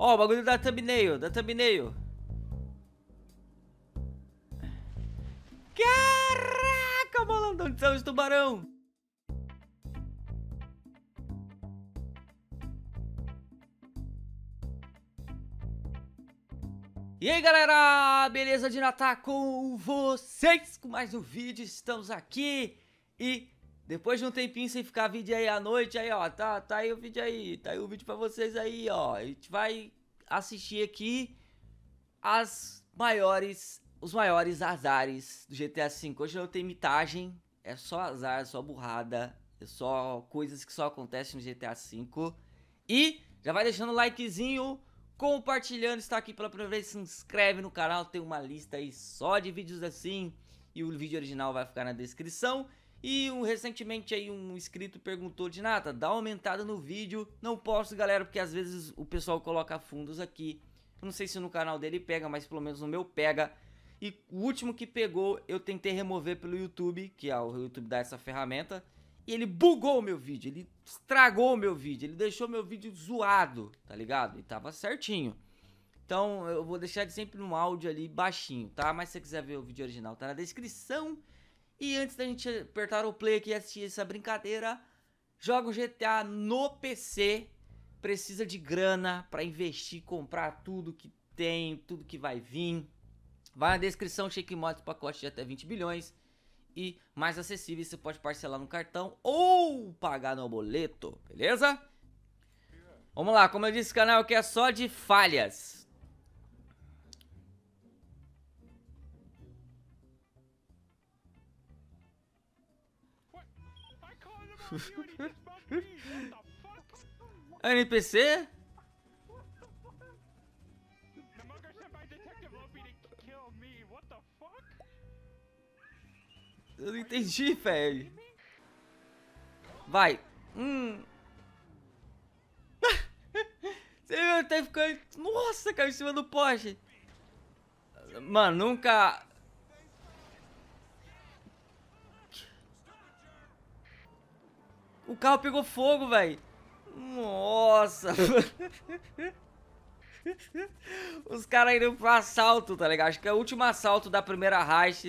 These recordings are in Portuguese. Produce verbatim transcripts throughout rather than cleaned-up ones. Ó, o bagulho da thumbnail, da thumbnail. Caraca, malandro, onde são os tubarão? E aí, galera, beleza de Natal com vocês, com mais um vídeo, estamos aqui e depois de um tempinho sem ficar vídeo aí à noite, aí ó, tá, tá aí o vídeo aí, tá aí o vídeo pra vocês aí, ó, a gente vai assistir aqui as maiores, os maiores azares do G T A cinco, hoje não tem mitagem, é só azar, é só burrada, é só coisas que só acontecem no G T A cinco e já vai deixando o likezinho, compartilhando, está aqui pela primeira vez, se inscreve no canal, tem uma lista aí só de vídeos assim e o vídeo original vai ficar na descrição. E um, recentemente aí um inscrito perguntou de nada, dá uma aumentada no vídeo, não posso, galera, porque às vezes o pessoal coloca fundos aqui, não sei se no canal dele pega, mas pelo menos no meu pega. E o último que pegou eu tentei remover pelo YouTube, que é o YouTube dá essa ferramenta, e ele bugou o meu vídeo, ele estragou o meu vídeo, ele deixou meu vídeo zoado, tá ligado? E tava certinho. Então eu vou deixar de sempre no áudio ali baixinho, tá? Mas se você quiser ver o vídeo original, tá na descrição. E antes da gente apertar o play aqui e assistir essa brincadeira, joga o G T A no P C, precisa de grana pra investir, comprar tudo que tem, tudo que vai vir. Vai na descrição, cheque mods, pacote de até vinte bilhões. E mais acessível, você pode parcelar no cartão ou pagar no boleto, beleza? Vamos lá, como eu disse, canal que é só de falhas. N P C? Eu não entendi, velho. Vai. Hum. Você viu? Tá ficando... Nossa, caiu em cima do Porsche. Mano, nunca... O carro pegou fogo, velho. Nossa. Os caras indo pro assalto, tá ligado? Acho que é o último assalto da primeira racha.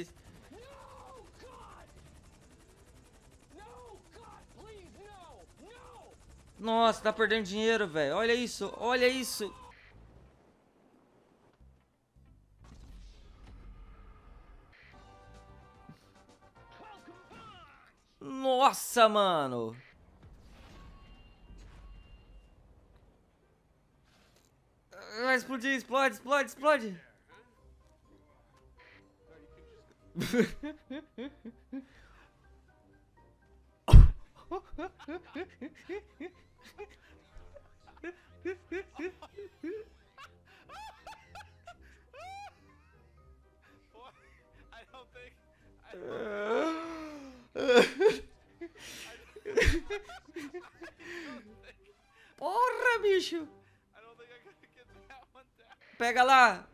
Nossa, tá perdendo dinheiro, velho. Olha isso, olha isso. Nossa, mano. Vai explodir, explode, explode, explode. Porra, bicho! Pega lá!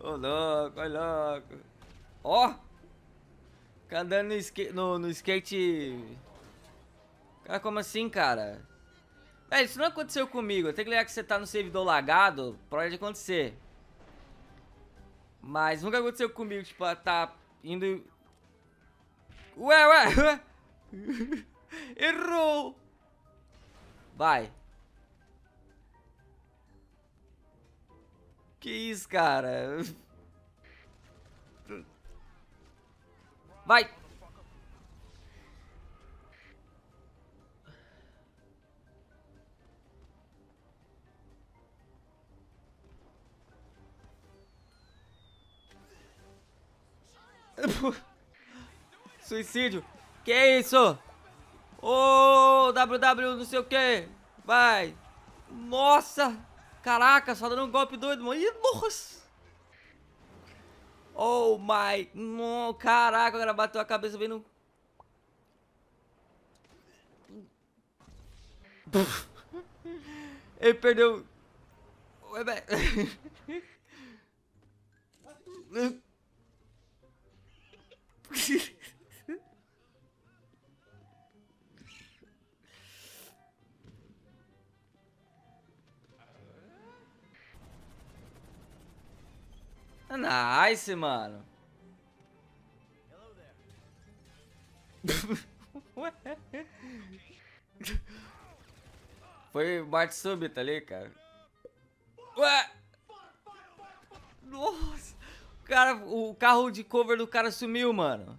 Ô louco, ô louco. Ó! O cara andando no skate. No, no skate. Cara, como assim, cara? Velho, isso não aconteceu comigo. Eu tenho que lembrar que você tá no servidor lagado. Pode acontecer. Mas nunca aconteceu comigo. Tipo, tá indo. Ué, ué, ué. Errou! Vai. Que isso, cara? Vai! Suicídio! Que isso? Ô, oh, W W não sei o que! Vai! Nossa! Caraca, só dando um golpe doido, mano. Ih, nossa. Oh, my. No, caraca, o cara bateu a cabeça bem no... Ele perdeu... Nice, mano. Foi bate súbita ali, cara. Ué! Nossa! O, cara, o carro de cover do cara sumiu, mano.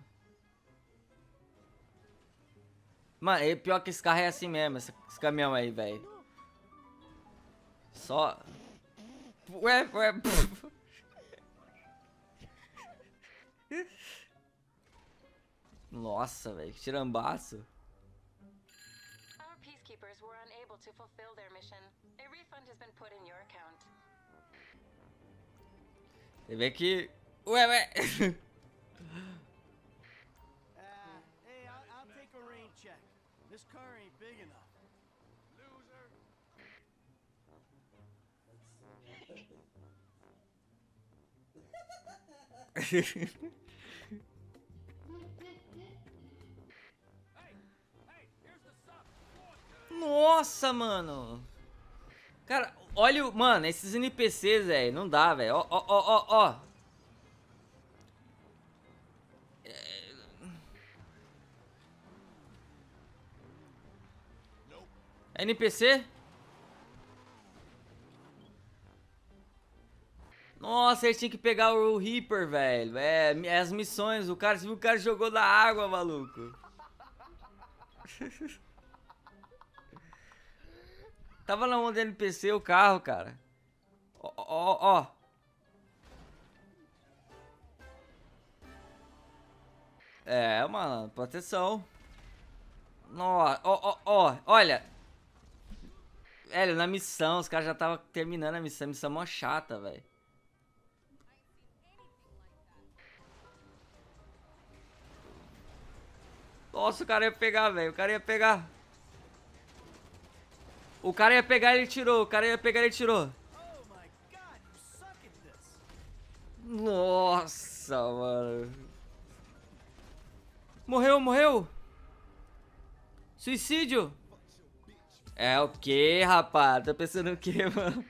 Mano, é pior que esse carro é assim mesmo, esse, esse caminhão aí, velho. Só... Ué, ué... Nossa, velho, que tirambaço. Our peacekeepers were unable to fulfill their mission. A refund has been put in your account. Você vê que... Ué, ué. Ah, hey, I'll, I'll take a rain check. This car ain't big enough. Loser. Nossa, mano. Cara, olha o... Mano, esses N P Cs, velho. Não dá, velho. Ó, ó, ó, ó, ó. N P C? Nossa, ele tinha que pegar o Reaper, velho. É, as missões. O cara, o cara jogou da água, maluco. Tava na mão do N P C o carro, cara. Ó, ó, ó. É, mano, proteção. Ó, ó, ó, olha. Velho, na missão, os caras já estavam terminando a missão. A missão é mó chata, velho. Nossa, o cara ia pegar, velho. O cara ia pegar. O cara ia pegar, ele tirou. O cara ia pegar, ele tirou. Nossa, mano. Morreu, morreu. Suicídio. É o quê, rapaz? Tá pensando o quê, mano?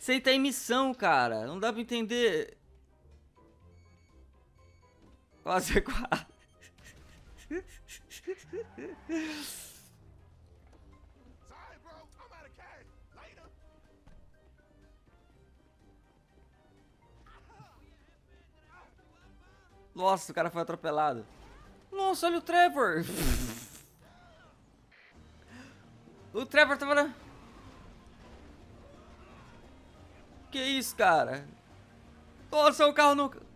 Isso aí tá em missão, cara. Não dá pra entender... Fazer quase. Nossa, o cara foi atropelado. Nossa, olha o Trevor. O Trevor tava na... Que isso, cara? Nossa, o carro não...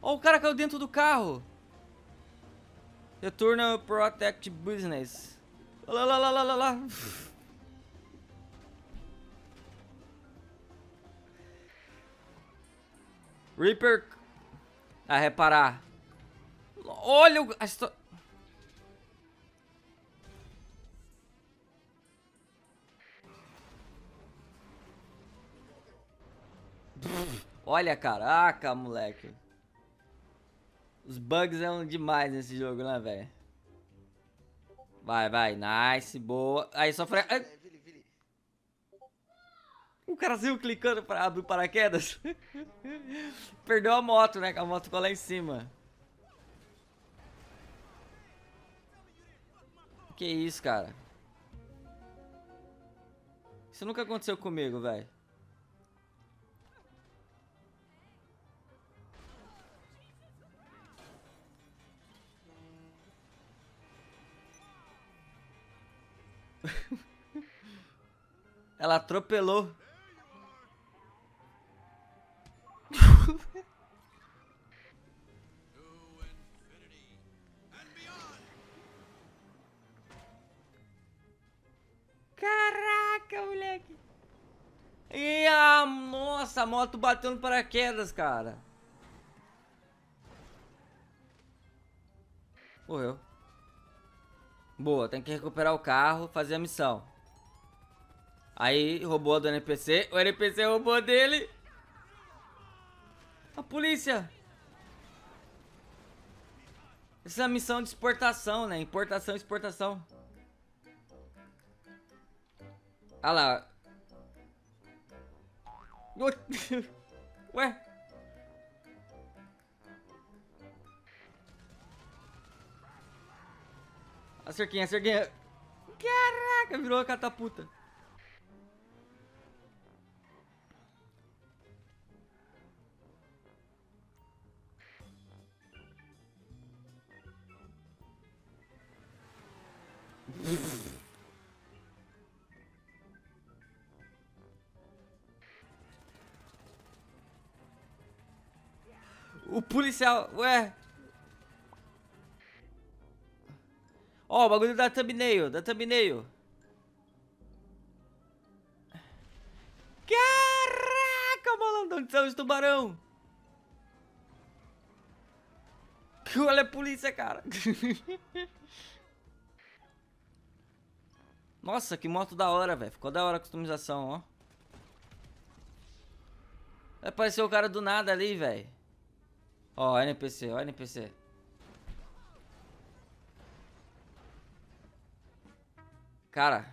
Ó, oh, o cara caiu dentro do carro. Retorna Protect Business. Lá, lá, lá, lá, lá, lá. Reaper. Ah, reparar. Olha o... A história... Olha, caraca, moleque. Os bugs são demais nesse jogo, né, velho? Vai, vai. Nice, boa. Aí, só freia. Ah. O cara saiu clicando pra abrir o paraquedas. Perdeu a moto, né? Que a moto ficou lá em cima. Que isso, cara? Isso nunca aconteceu comigo, velho. Ela atropelou. Caraca, moleque. E a nossa, a moto bateu no paraquedas, cara. Morreu. Boa, tem que recuperar o carro, fazer a missão. Aí roubou a do N P C. O N P C roubou dele. A polícia. Essa é a missão de exportação, né? Importação, exportação. Ah lá. Ué? A cerquinha, a cerquinha. Caraca, virou a catapulta. O policial, ué. Ó, oh, o bagulho da thumbnail, da thumbnail. Caraca, malandão, que são os tubarão. Olha a polícia, cara. Nossa, que moto da hora, velho. Ficou da hora a customização, ó. Apareceu o cara do nada ali, velho. Ó, N P C, ó, N P C. Cara.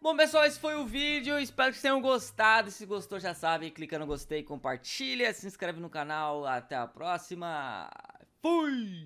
Bom, pessoal, esse foi o vídeo. Espero que vocês tenham gostado. Se gostou, já sabe, clica no gostei, compartilha, se inscreve no canal. Até a próxima. Fui!